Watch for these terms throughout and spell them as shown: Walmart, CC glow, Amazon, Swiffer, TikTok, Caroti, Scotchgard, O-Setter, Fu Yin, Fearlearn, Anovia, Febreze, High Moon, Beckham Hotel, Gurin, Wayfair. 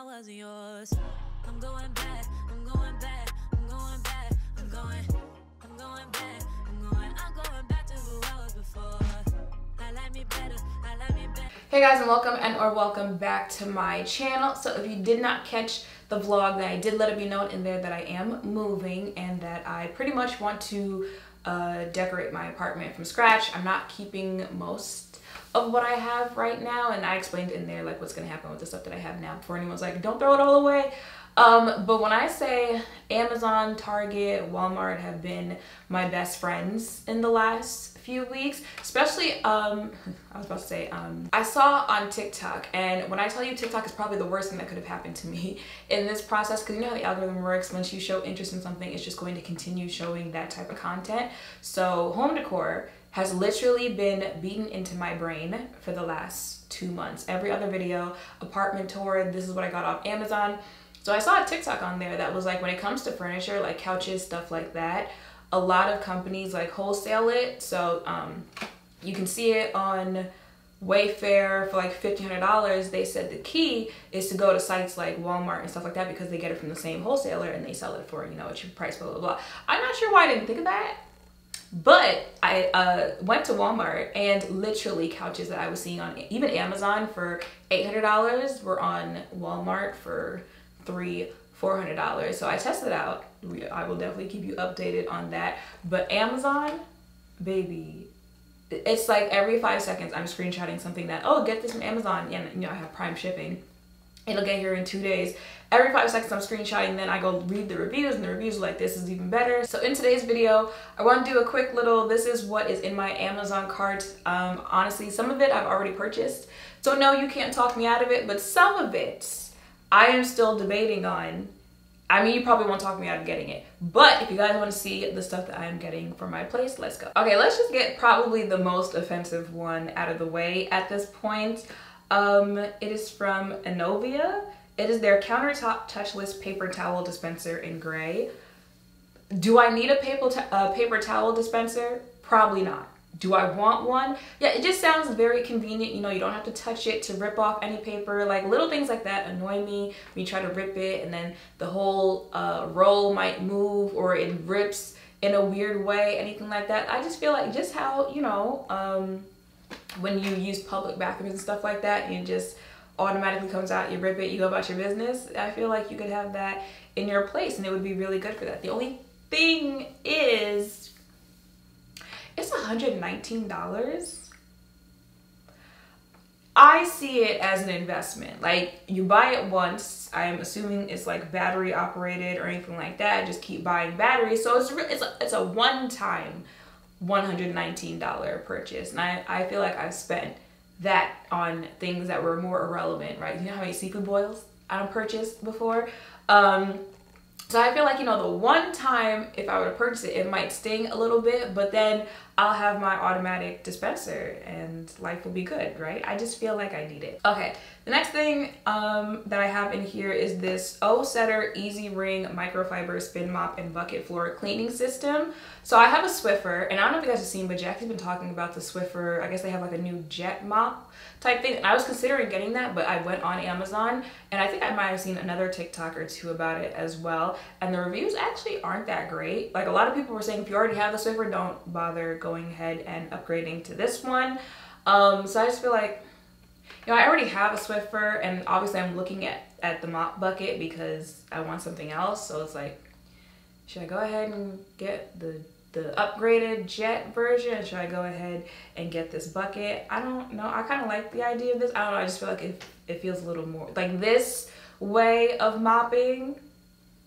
I was yours. I'm going back, I'm going back, I'm going back, I'm going back, I'm going back to who I was before. I like me better, I like me better. Hey guys, and welcome or welcome back to my channel. So if you did not catch the vlog, that I did let it be known in there that I am moving and that I pretty much want to decorate my apartment from scratch. I'm not keeping most of what I have right now, and I explained in there like what's gonna happen with the stuff that I have now before anyone's like, don't throw it all away. But when I say Amazon, Target, Walmart have been my best friends in the last few weeks, especially I saw on TikTok, and when I tell you TikTok is probably the worst thing that could have happened to me in this process, because you know how the algorithm works. Once you show interest in something, it's just going to continue showing that type of content. So home decor has literally been beaten into my brain for the last 2 months. Every other video, apartment tour, this is what I got off Amazon. So I saw a TikTok on there that was like, when it comes to furniture, like couches, stuff like that, a lot of companies like wholesale it. So you can see it on Wayfair for like $1,500. They said the key is to go to sites like Walmart and stuff like that, because they get it from the same wholesaler and they sell it for, you know, a cheap price, blah, blah, blah. I'm not sure why I didn't think of that, but I went to Walmart, and literally couches that I was seeing on even Amazon for $800 were on Walmart for $300-$400. So I tested it out. I will definitely keep you updated on that. But Amazon, baby, it's like every 5 seconds I'm screenshotting something that, oh, get this from Amazon, and you know I have Prime shipping, it'll get here in 2 days. Every 5 seconds I'm screenshotting, then I go read the reviews, and the reviews are like, this is even better. So in today's video, I want to do a quick little, this is what is in my Amazon cart. Honestly, some of it I've already purchased, so no, you can't talk me out of it, but some of it I am still debating on. I mean, you probably won't talk me out of getting it, but if you guys want to see the stuff that I am getting for my place, let's go. Okay, let's just get probably the most offensive one out of the way at this point. It is from Anovia. It is their countertop touchless paper towel dispenser in gray. Do I need a paper towel dispenser? Probably not. Do I want one? Yeah, it just sounds very convenient. You know, you don't have to touch it to rip off any paper. Like little things like that annoy me when you try to rip it and then the whole roll might move or it rips in a weird way, anything like that. I just feel like just how, you know, when you use public bathrooms and stuff like that, you just automatically comes out, you rip it, you go about your business. I feel like you could have that in your place and it would be really good for that. The only thing is, it's $119. I see it as an investment. Like, you buy it once. I'm assuming it's like battery operated or anything like that. Just keep buying batteries. So it's a one-time $119 purchase. And I feel like I've spent that on things that were more irrelevant, right? You know how many seafood boils I've purchased before? So I feel like, you know, the one time if I were to purchase it, it might sting a little bit, but then I'll have my automatic dispenser and life will be good, right? I just feel like I need it. Okay, the next thing that I have in here is this O-Setter Easy Ring Microfiber Spin Mop and Bucket Floor Cleaning System. So I have a Swiffer, and I don't know if you guys have seen, but Jackie's been talking about the Swiffer. I guess they have like a new jet mop type thing, and I was considering getting that, but I went on Amazon, and I think I might have seen another TikTok or two about it as well, and the reviews actually aren't that great. Like, a lot of people were saying if you already have the Swiffer, don't bother going ahead and upgrading to this one. So I just feel like, you know, I already have a Swiffer, and obviously I'm looking at the mop bucket because I want something else. So it's like, should I go ahead and get the upgraded jet version? Should I go ahead and get this bucket? I don't know. I kind of like the idea of this. I don't know. I just feel like it feels a little more like this way of mopping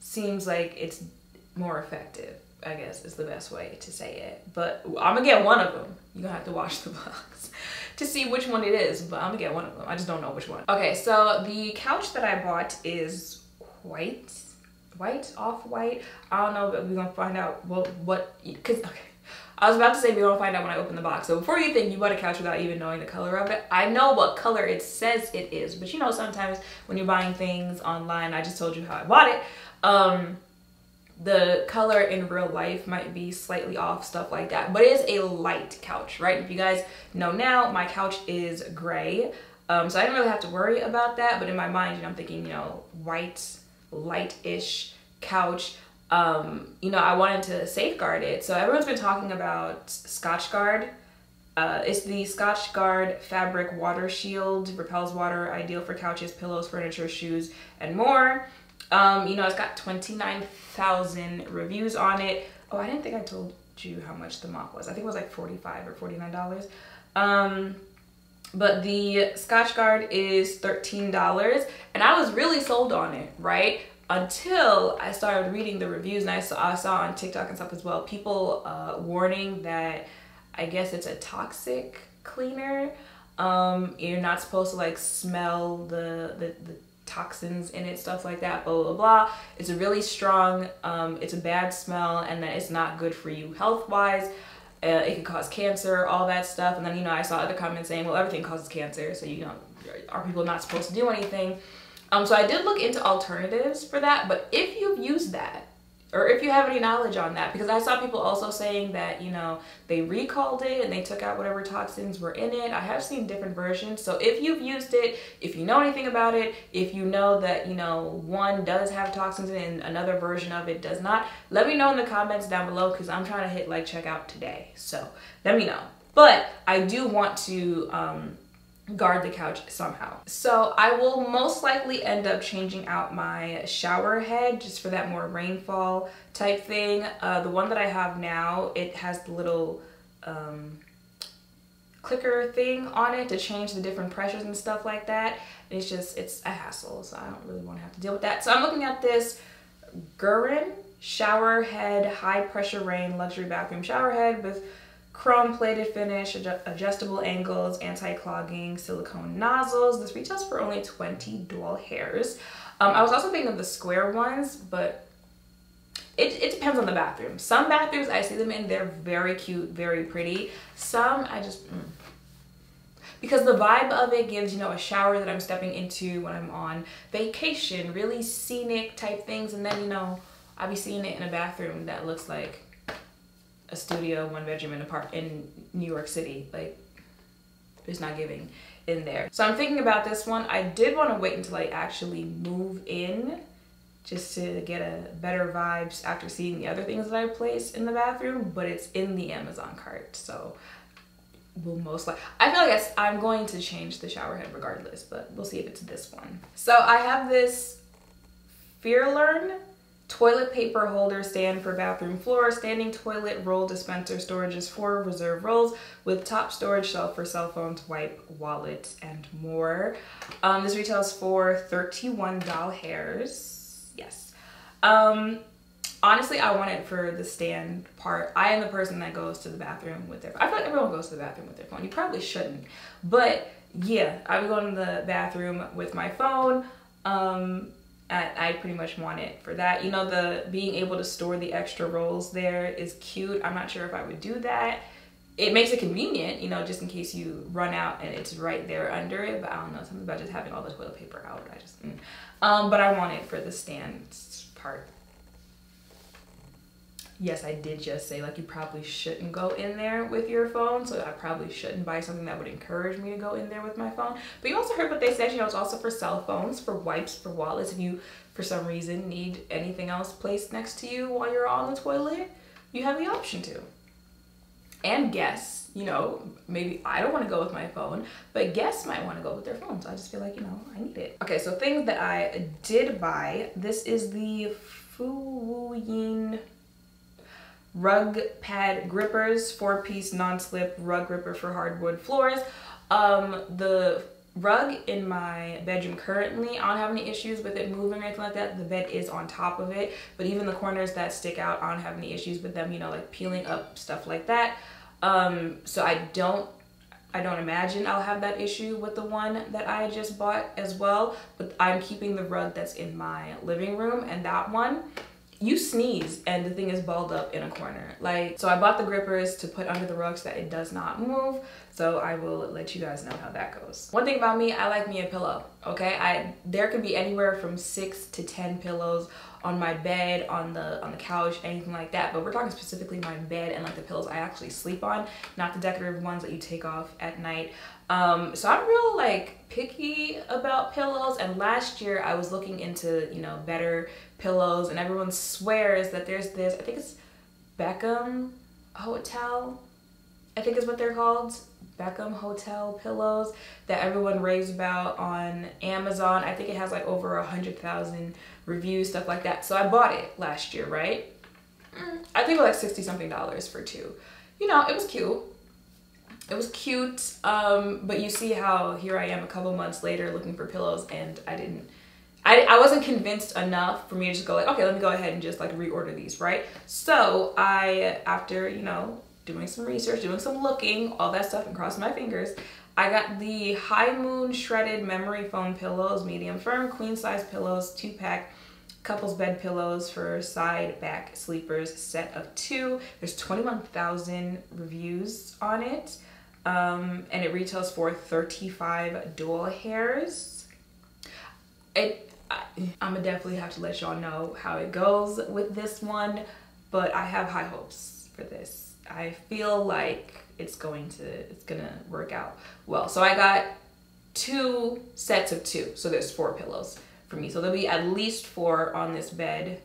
seems like it's more effective, I guess is the best way to say it. But I'm gonna get one of them. You're gonna have to watch the box to see which one it is, but I'm gonna get one of them. I just don't know which one. Okay, so the couch that I bought is white, off-white. I don't know, but we're gonna find out what, because, okay. I was about to say we're gonna find out when I open the box. So before you think you bought a couch without even knowing the color of it, I know what color it says it is, but you know, sometimes when you're buying things online, I just told you how I bought it. The color in real life might be slightly off, stuff like that, but it is a light couch, right? If you guys know now, my couch is gray. So I didn't really have to worry about that, but in my mind, you know, I'm thinking, you know, white, light-ish couch. You know, I wanted to safeguard it. So everyone's been talking about Scotchgard. It's the Scotchgard fabric water shield, repels water, ideal for couches, pillows, furniture, shoes, and more. You know, it's got 29,000 reviews on it. Oh, I didn't think I told you how much the mock was. I think it was like $45 or $49. But the Scotchgard is $13, and I was really sold on it, right? Until I started reading the reviews, and I saw on TikTok and stuff as well, people warning that I guess it's a toxic cleaner. You're not supposed to like smell the toxins in it, stuff like that, blah, blah, blah. It's a really strong, it's a bad smell, and that it's not good for you health-wise. It could cause cancer, all that stuff. And then, you know, I saw other comments saying, well, everything causes cancer, so, you know, are people not supposed to do anything? So I did look into alternatives for that, but if you've used that, or if you have any knowledge on that, because I saw people also saying that, you know, they recalled it and they took out whatever toxins were in it. I have seen different versions. So if you've used it, if you know anything about it, if you know that, you know, one does have toxins in it and another version of it does not, let me know in the comments down below, because I'm trying to hit like checkout today. So let me know. But I do want to guard the couch somehow. So I will most likely end up changing out my shower head just for that more rainfall type thing. The one that I have now, it has the little clicker thing on it to change the different pressures and stuff like that. And it's just, it's a hassle, so I don't really want to have to deal with that. So I'm looking at this Gurin shower head, high pressure rain luxury bathroom shower head with chrome plated finish, adjustable angles, anti-clogging silicone nozzles. This retails for only 20 dual hairs. I was also thinking of the square ones, but it depends on the bathroom. Some bathrooms I see them in, they're very cute, very pretty. Some I just, because the vibe of it gives, you know, a shower that I'm stepping into when I'm on vacation, really scenic type things. And then, you know, I'll be seeing it in a bathroom that looks like a studio, one bedroom in a park in New York City. Like, it's not giving in there. So I'm thinking about this one. I did want to wait until I actually move in just to get a better vibes after seeing the other things that I placed in the bathroom, but it's in the Amazon cart, so will most likely, I feel like I'm going to change the shower head regardless, but we'll see if it's this one. So I have this Fearlearn toilet paper holder stand for bathroom floor, standing toilet roll dispenser, storages for reserve rolls, with top storage shelf for cell phones, wipe, wallets, and more. This retails for 31 doll hairs. Yes. Honestly, I want it for the stand part. I am the person that goes to the bathroom with their phone. I feel like everyone goes to the bathroom with their phone. You probably shouldn't. But yeah, I would go in the bathroom with my phone. I pretty much want it for that. You know, the being able to store the extra rolls there is cute. I'm not sure if I would do that. It makes it convenient, you know, just in case you run out and it's right there under it. But I don't know, something about just having all the toilet paper out. I just, but I want it for the stand part. Yes, I did just say, like, you probably shouldn't go in there with your phone, so I probably shouldn't buy something that would encourage me to go in there with my phone. But you also heard what they said, you know, it's also for cell phones, for wipes, for wallets. If you, for some reason, need anything else placed next to you while you're on the toilet, you have the option to. And guests, you know, maybe I don't want to go with my phone, but guests might want to go with their phones. I just feel like, you know, I need it. Okay, so things that I did buy. This is the Fu Yin rug pad grippers, 4-piece non-slip rug gripper for hardwood floors. The rug in my bedroom currently, I don't have any issues with it moving or anything like that. The bed is on top of it, but even the corners that stick out, I don't have any issues with them, you know, like peeling up, stuff like that. So I don't imagine I'll have that issue with the one that I just bought as well, but I'm keeping the rug that's in my living room, and that one, you sneeze and the thing is balled up in a corner. Like, so I bought the grippers to put under the rug so that it does not move. So I will let you guys know how that goes. One thing about me, I like me a pillow, okay? There could be anywhere from 6 to 10 pillows on my bed, on the couch, anything like that. But we're talking specifically my bed and like the pillows I actually sleep on, not the decorative ones that you take off at night. So I'm real like picky about pillows, and last year I was looking into, you know, better pillows, and everyone swears that there's this, I think it's Beckham Hotel, I think is what they're called, Beckham Hotel pillows, that everyone raves about on Amazon. I think it has like over 100,000 reviews, stuff like that. So I bought it last year, right? I think it was like 60 something dollars for two. You know, it was cute. It was cute, but you see how here I am a couple months later looking for pillows, and I wasn't convinced enough for me to just go like, okay, let me go ahead and just like reorder these, right? So I, after, you know, doing some research, doing some looking, all that stuff, and crossing my fingers, I got the High Moon shredded memory foam pillows, medium firm, queen size pillows, 2-pack. Couples bed pillows for side back sleepers, set of 2. There's 21,000 reviews on it, and it retails for 35 doll hairs. I'm gonna definitely have to let y'all know how it goes with this one, but I have high hopes for this. I feel like it's gonna work out well. So I got 2 sets of 2, so there's 4 pillows for me. So there'll be at least 4 on this bed.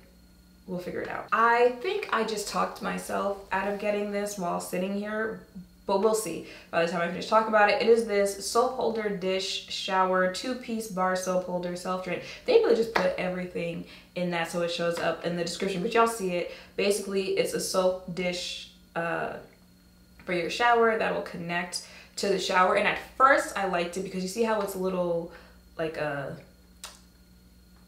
We'll figure it out. I think I just talked myself out of getting this while sitting here, but we'll see by the time I finish talking about it. It is this soap holder, dish, shower, 2-piece bar soap holder, self-drain. They really just put everything in that so it shows up in the description, but y'all see it. Basically, it's a soap dish for your shower that will connect to the shower. And at first I liked it because you see how it's a little like a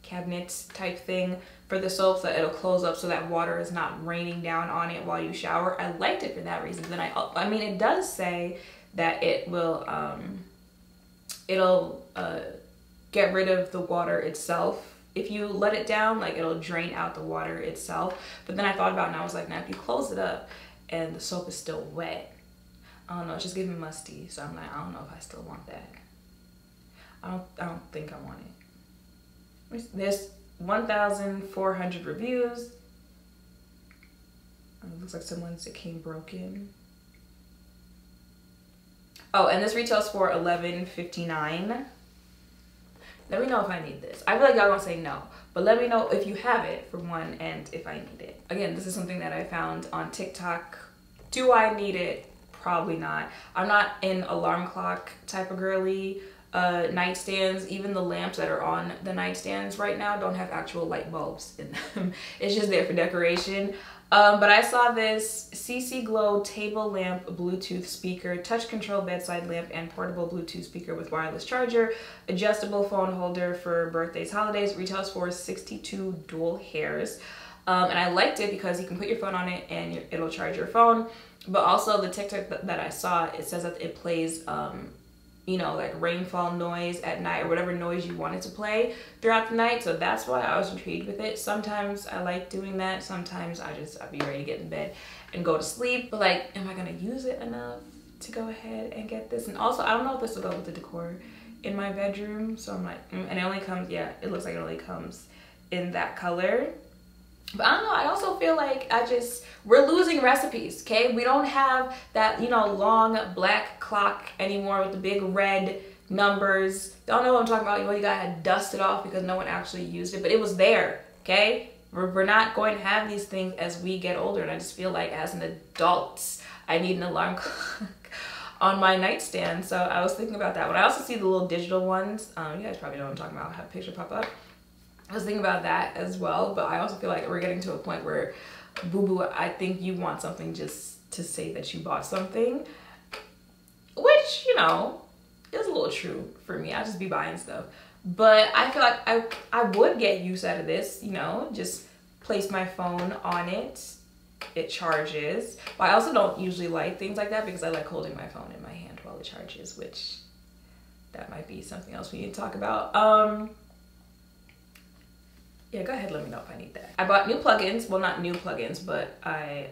cabinet type thing for the soap, that it'll close up so that water is not raining down on it while you shower. I liked it for that reason. Then I mean, it does say that it will it'll get rid of the water itself if you let it down, like it'll drain out the water itself. But then I thought about it and I was like, now if you close it up and the soap is still wet, I don't know, it's just giving musty. So I'm like, I don't know if I still want that. I don't think I want it. There's 1,400 reviews. It looks like someone's it came broken. Oh, and this retails for $11.59. Let me know if I need this. I feel like y'all gonna say no, but let me know if you have it, for one, and if I need it. Again, this is something that I found on TikTok. Do I need it? Probably not. I'm not an alarm clock type of girly. Nightstands, even the lamps that are on the nightstands right now don't have actual light bulbs in them. It's just there for decoration. But I saw this CC Glow table lamp, Bluetooth speaker, touch control bedside lamp, and portable Bluetooth speaker with wireless charger, adjustable phone holder for birthdays, holidays, retails for 62 dual hairs. And I liked it because you can put your phone on it and it'll charge your phone. But also the TikTok that I saw, it says that it plays you know, like rainfall noise at night, or whatever noise you wanted to play throughout the night. So that's why I was intrigued with it. Sometimes I like doing that. Sometimes I'll be ready to get in bed and go to sleep. But like, am I gonna use it enough to go ahead and get this? And also, I don't know if this will go with the decor in my bedroom. So I'm like, and it only comes, yeah, it looks like it only comes in that color. But I don't know, I also feel like we're losing recipes, okay? We don't have that, you know, long black clock anymore with the big red numbers. Don't know what I'm talking about. You know, you gotta dust it off because no one actually used it, but it was there, okay? We're not going to have these things as we get older, and I just feel like as an adult, I need an alarm clock on my nightstand. So I was thinking about that one. I also see the little digital ones. You guys probably know what I'm talking about. I'll have a picture pop up. I was thinking about that as well, but I also feel like we're getting to a point where, boo-boo, I think you want something just to say that you bought something, which, you know, is a little true for me. I just be buying stuff, but I feel like I would get use out of this, you know, just place my phone on it. It charges, but I also don't usually like things like that because I like holding my phone in my hand while it charges, which that might be something else we need to talk about. Yeah, go ahead, let me know if I need that. I bought new plugins. Well, not new plugins, but I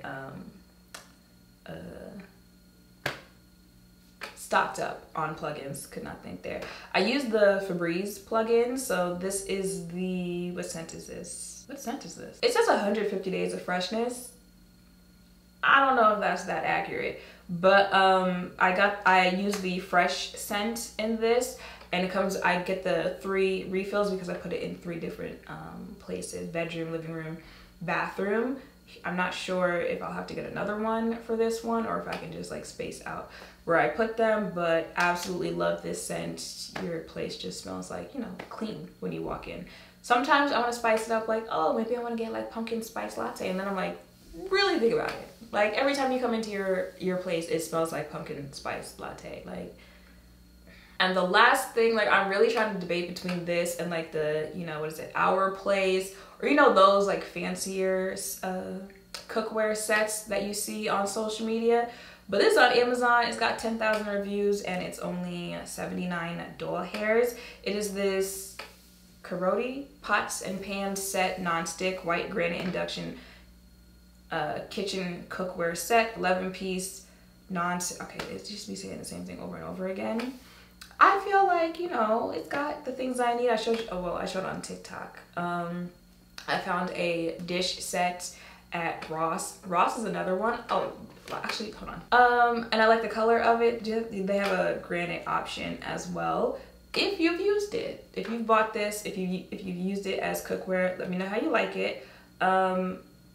stocked up on plugins. Could not think there. I used the Febreze plugin. So this is the, what scent is this? What scent is this? It says 150 days of freshness. I don't know if that's that accurate, but I used the fresh scent in this, and it comes, I get the 3 refills because I put it in 3 different places: bedroom, living room, bathroom. I'm not sure if I'll have to get another one for this one or if I can just like space out where I put them, but absolutely love this scent. Your place just smells like, you know, clean when you walk in. Sometimes I want to spice it up, like, oh, maybe I want to get like pumpkin spice latte, and then I'm like, really think about it. Like every time you come into your place, it smells like pumpkin spice latte. Like, and the last thing, like I'm really trying to debate between this and like the, you know, what is it, Our Place, or you know, those like fancier cookware sets that you see on social media. But this is on Amazon. It's got 10,000 reviews and it's only 79 doll hairs. It is this Caroti pots and pans set, nonstick white granite induction kitchen cookware set, 11-piece, okay, it's just me saying the same thing over and over again. I feel like, you know, it's got the things I need. I showed you, oh well, I showed on TikTok. I found a dish set at Ross. Ross is another one. Oh, actually, hold on. And I like the color of it. They have a granite option as well. If you've used it, if you've bought this, if you've used it as cookware, let me know how you like it.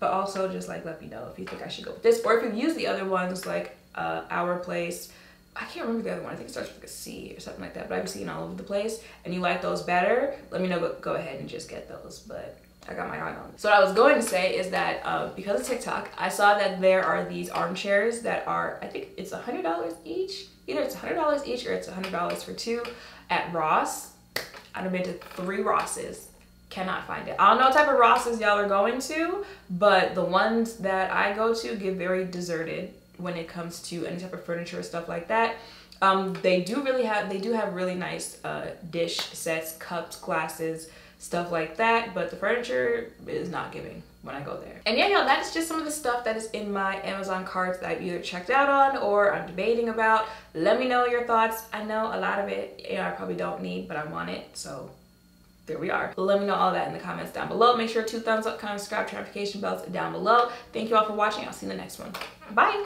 But also just like let me know if you think I should go with this, or if you've used the other ones like Our Place. I can't remember the other one. I think it starts with like a C or something like that, but I've seen all over the place, and you like those better, let me know. Go ahead and just get those, but I got my eye on it. So what I was going to say is that because of TikTok, I saw that there are these armchairs that are, I think it's $100 each. Either it's $100 each or it's $100 for 2 at Ross. I've been to 3 Rosses. Cannot find it. I don't know what type of Rosses y'all are going to, but the ones that I go to get very deserted when it comes to any type of furniture or stuff like that. They do have really nice dish sets, cups, glasses, stuff like that, but the furniture is not giving when I go there. And yeah, y'all, that's just some of the stuff that is in my Amazon carts that I've either checked out on or I'm debating about. Let me know your thoughts. I know a lot of it, you know, I probably don't need, but I want it, so there we are. Let me know all that in the comments down below. Make sure 2 thumbs up, comment, subscribe, notification bells down below. Thank you all for watching. I'll see you in the next one. Bye.